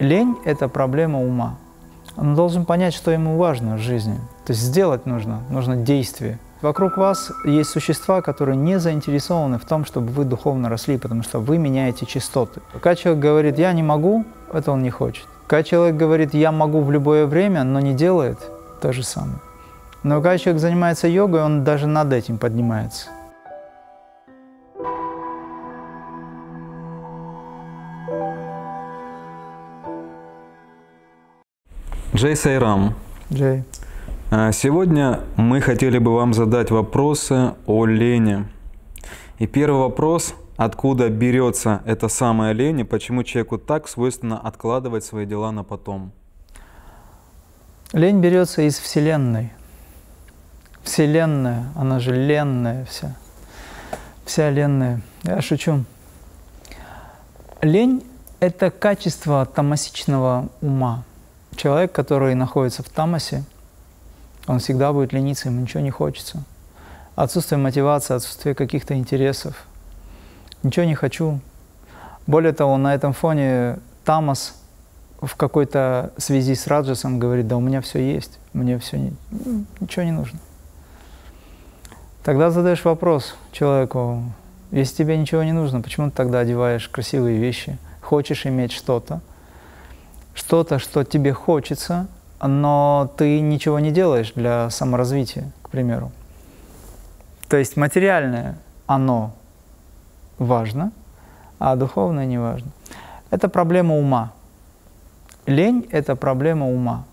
Лень – это проблема ума. Он должен понять, что ему важно в жизни. То есть сделать нужно, нужно действие. Вокруг вас есть существа, которые не заинтересованы в том, чтобы вы духовно росли, потому что вы меняете частоты. Когда человек говорит «я не могу», это он не хочет. Когда человек говорит «я могу в любое время», но не делает, то же самое. Но когда человек занимается йогой, он даже над этим поднимается. Джей Сайрам. Джей. Сегодня мы хотели бы вам задать вопросы о лени. И первый вопрос: откуда берется эта самая лень и почему человеку так свойственно откладывать свои дела на потом? Лень берется из Вселенной. Вселенная, она же ленная вся. Вся ленная. Я шучу. Лень — это качество тамасичного ума. Человек, который находится в тамасе, он всегда будет лениться, ему ничего не хочется. Отсутствие мотивации, отсутствие каких-то интересов. Ничего не хочу. Более того, на этом фоне тамас в какой-то связи с раджасом говорит: да у меня все есть, мне все ничего не нужно. Тогда задаешь вопрос человеку: если тебе ничего не нужно, почему ты тогда одеваешь красивые вещи, хочешь иметь что-то, что тебе хочется, но ты ничего не делаешь для саморазвития, к примеру. То есть материальное оно важно, а духовное не важно. Это проблема ума. Лень – это проблема ума.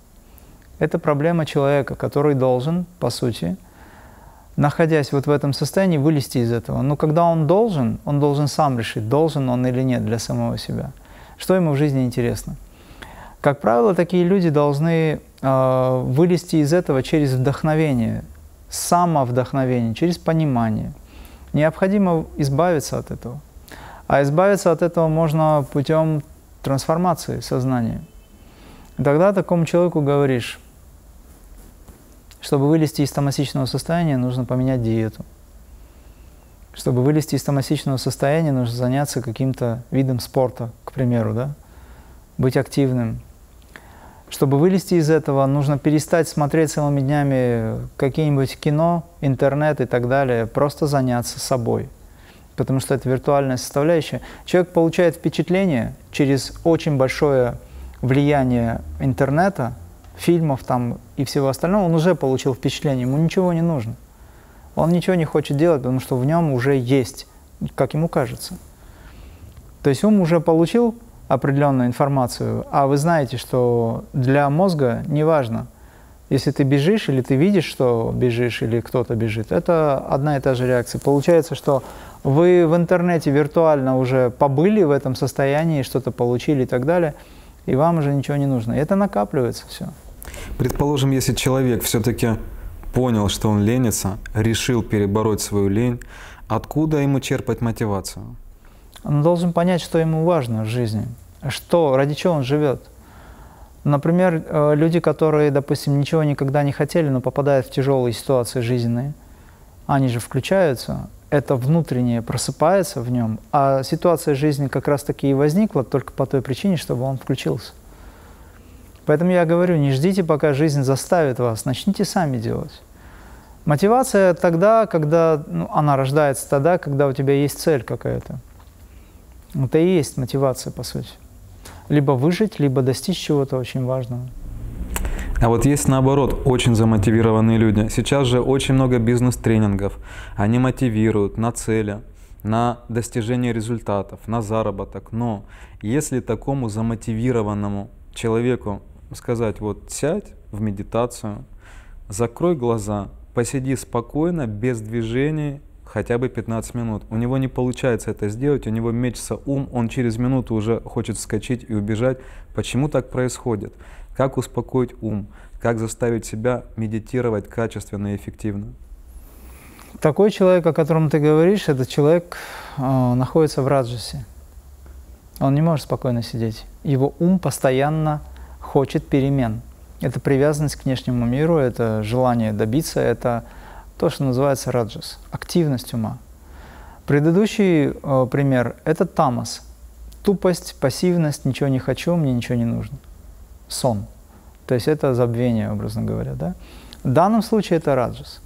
Это проблема человека, который должен, по сути, находясь вот в этом состоянии, вылезти из этого. Но когда он должен сам решить, должен он или нет для самого себя. Что ему в жизни интересно. Как правило, такие люди должны вылезти из этого через вдохновение, самовдохновение, через понимание. Необходимо избавиться от этого. А избавиться от этого можно путем трансформации сознания. И тогда такому человеку говоришь: чтобы вылезти из тамасичного состояния, нужно поменять диету. Чтобы вылезти из тамасичного состояния, нужно заняться каким-то видом спорта, к примеру, да? Быть активным. Чтобы вылезти из этого, нужно перестать смотреть целыми днями какие-нибудь кино, интернет и так далее, просто заняться собой, потому что это виртуальная составляющая. Человек получает впечатление через очень большое влияние интернета, фильмов там и всего остального, он уже получил впечатление, ему ничего не нужно. Он ничего не хочет делать, потому что в нем уже есть, как ему кажется. То есть ум уже получил определенную информацию, а вы знаете, что для мозга не важно, если ты бежишь или ты видишь, что бежишь, или кто-то бежит, это одна и та же реакция. Получается, что вы в интернете виртуально уже побыли в этом состоянии, что-то получили и так далее, и вам уже ничего не нужно. И это накапливается все. Предположим, если человек все-таки понял, что он ленится, решил перебороть свою лень, откуда ему черпать мотивацию? Он должен понять, что ему важно в жизни, ради чего он живет. Например, люди, которые, допустим, ничего никогда не хотели, но попадают в тяжелые ситуации жизненные, они же включаются, это внутреннее просыпается в нем, а ситуация жизни как раз-таки и возникла только по той причине, чтобы он включился. Поэтому я говорю: не ждите, пока жизнь заставит вас, начните сами делать. Мотивация тогда, когда, она рождается тогда, когда у тебя есть цель какая-то. Это и есть мотивация, по сути. Либо выжить, либо достичь чего-то очень важного. А вот есть, наоборот, очень замотивированные люди. Сейчас же очень много бизнес-тренингов. Они мотивируют на цели, на достижение результатов, на заработок. Но если такому замотивированному человеку сказать: вот сядь в медитацию, закрой глаза, посиди спокойно, без движений, хотя бы 15 минут. У него не получается это сделать, у него мечется ум, он через минуту уже хочет вскочить и убежать. Почему так происходит? Как успокоить ум? Как заставить себя медитировать качественно и эффективно? Такой человек, о котором ты говоришь, этот человек находится в раджасе. Он не может спокойно сидеть. Его ум постоянно хочет перемен. Это привязанность к внешнему миру, это желание добиться, это то, что называется раджас, активность ума. Предыдущий пример – это тамас, тупость, пассивность, ничего не хочу, мне ничего не нужно. Сон. То есть это забвение, образно говоря. Да? В данном случае это раджас.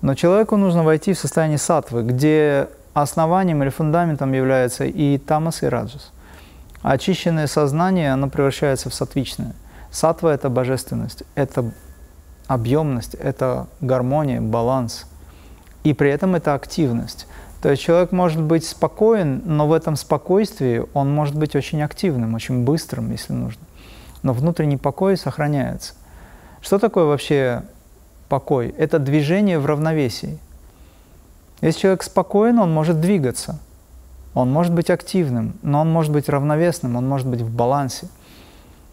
Но человеку нужно войти в состояние сатвы, где основанием или фундаментом является и тамас, и раджас. Очищенное сознание, оно превращается в сатвичное. Сатва – это божественность, это объемность, это гармония, баланс. И при этом это активность. То есть человек может быть спокоен, но в этом спокойствии он может быть очень активным, очень быстрым, если нужно. Но внутренний покой сохраняется. Что такое вообще покой? Это движение в равновесии. Если человек спокоен, он может двигаться, он может быть активным, но он может быть равновесным, он может быть в балансе.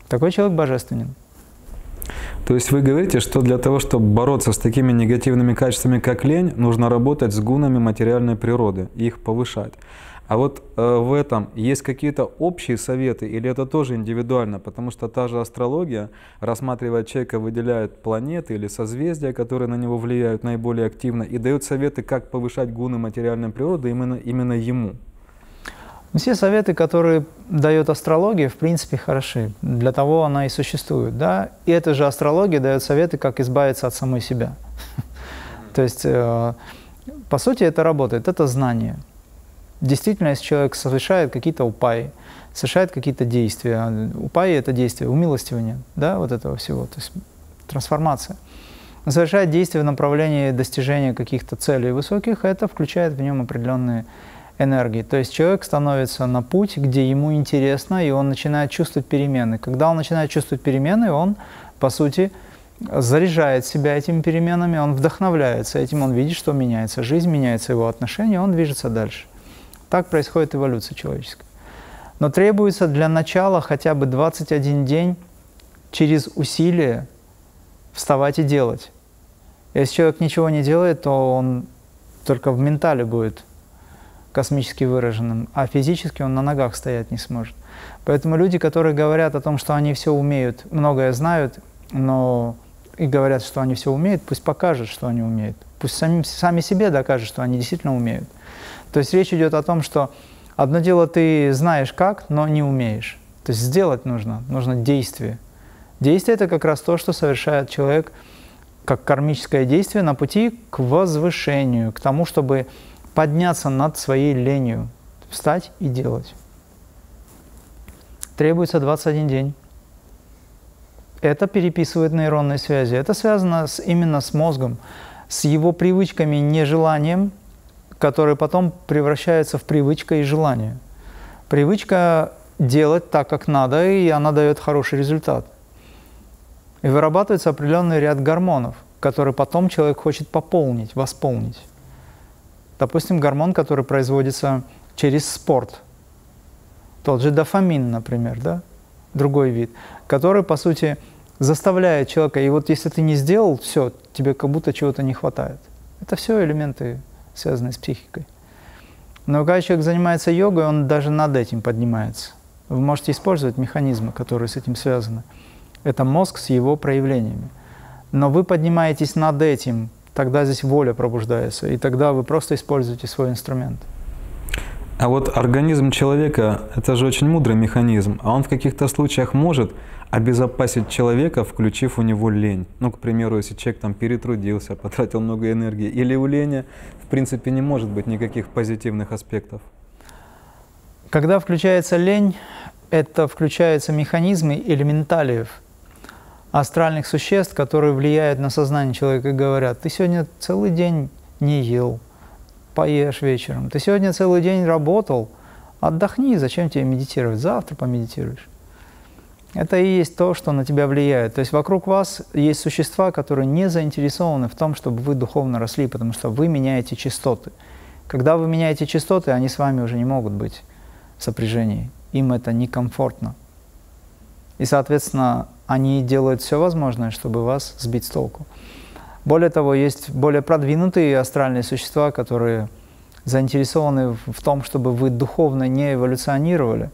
Такой человек божественен. То есть вы говорите, что для того, чтобы бороться с такими негативными качествами, как лень, нужно работать с гунами материальной природы, их повышать. А вот в этом есть какие-то общие советы или это тоже индивидуально? Потому что та же астрология, рассматривая человека, выделяет планеты или созвездия, которые на него влияют наиболее активно, и дает советы, как повышать гуны материальной природы именно ему. Все советы, которые дает астрология, в принципе, хороши. Для того она и существует. Да? И эта же астрология дает советы, как избавиться от самой себя. То есть, по сути, это работает, это знание. Действительно, если человек совершает какие-то упаи, совершает какие-то действия, упаи — это действие, умилостивление, да, вот этого всего, то есть трансформация. Совершает действия в направлении достижения каких-то целей высоких, это включает в нем определенные энергии. То есть человек становится на путь, где ему интересно, и он начинает чувствовать перемены. Когда он начинает чувствовать перемены, он, по сути, заряжает себя этими переменами, он вдохновляется этим, он видит, что меняется жизнь, меняется его отношение, он движется дальше. Так происходит эволюция человеческая. Но требуется для начала хотя бы 21 день через усилие вставать и делать. Если человек ничего не делает, то он только в ментале будет космически выраженным, а физически он на ногах стоять не сможет. Поэтому люди, которые говорят о том, что они все умеют, многое знают, но и говорят, что они все умеют, пусть покажут, что они умеют. Пусть сами себе докажут, что они действительно умеют. То есть речь идет о том, что одно дело ты знаешь как, но не умеешь. То есть сделать нужно, нужно действие. Действие – это как раз то, что совершает человек как кармическое действие на пути к возвышению, к тому, чтобы подняться над своей ленью, встать и делать. Требуется 21 день. Это переписывает нейронные связи. Это связано именно с мозгом, с его привычками, нежеланием, которые потом превращаются в привычку и желание. Привычка делать так, как надо, и она дает хороший результат. И вырабатывается определенный ряд гормонов, которые потом человек хочет пополнить, восполнить. Допустим, гормон, который производится через спорт, тот же дофамин, например, да? Другой вид, который, по сути, заставляет человека, и вот если ты не сделал, все, тебе как будто чего-то не хватает. Это все элементы, связанные с психикой. Но когда человек занимается йогой, он даже над этим поднимается. Вы можете использовать механизмы, которые с этим связаны. Это мозг с его проявлениями. Но вы поднимаетесь над этим, тогда здесь воля пробуждается, и тогда вы просто используете свой инструмент. А вот организм человека – это же очень мудрый механизм, а он в каких-то случаях может обезопасить человека, включив у него лень. Ну, к примеру, если человек там перетрудился, потратил много энергии, или у лени, в принципе, не может быть никаких позитивных аспектов. Когда включается лень, это включаются механизмы элементалиев, астральных существ, которые влияют на сознание человека и говорят: «Ты сегодня целый день не ел, поешь вечером. Ты сегодня целый день работал, отдохни, зачем тебе медитировать? Завтра помедитируешь». Это и есть то, что на тебя влияет. То есть вокруг вас есть существа, которые не заинтересованы в том, чтобы вы духовно росли, потому что вы меняете частоты. Когда вы меняете частоты, они с вами уже не могут быть в сопряжении. Им это некомфортно. И, соответственно, они делают все возможное, чтобы вас сбить с толку. Более того, есть более продвинутые астральные существа, которые заинтересованы в том, чтобы вы духовно не эволюционировали,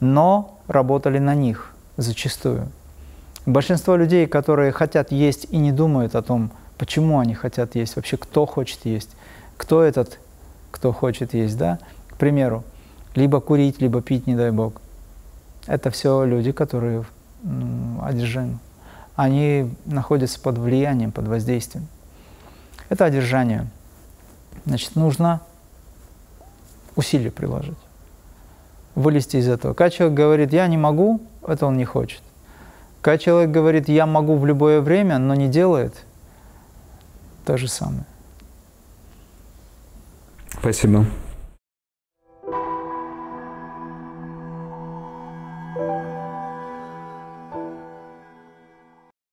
но работали на них зачастую. Большинство людей, которые хотят есть и не думают о том, почему они хотят есть, вообще кто хочет есть, кто этот, кто хочет есть, да? К примеру, либо курить, либо пить, не дай бог. Это все люди, которые одержимы. Они находятся под влиянием, под воздействием. Это одержание. Значит, нужно усилия приложить, вылезти из этого. Когда человек говорит «я не могу», это он не хочет. Когда человек говорит «я могу в любое время», но не делает, то же самое. Спасибо.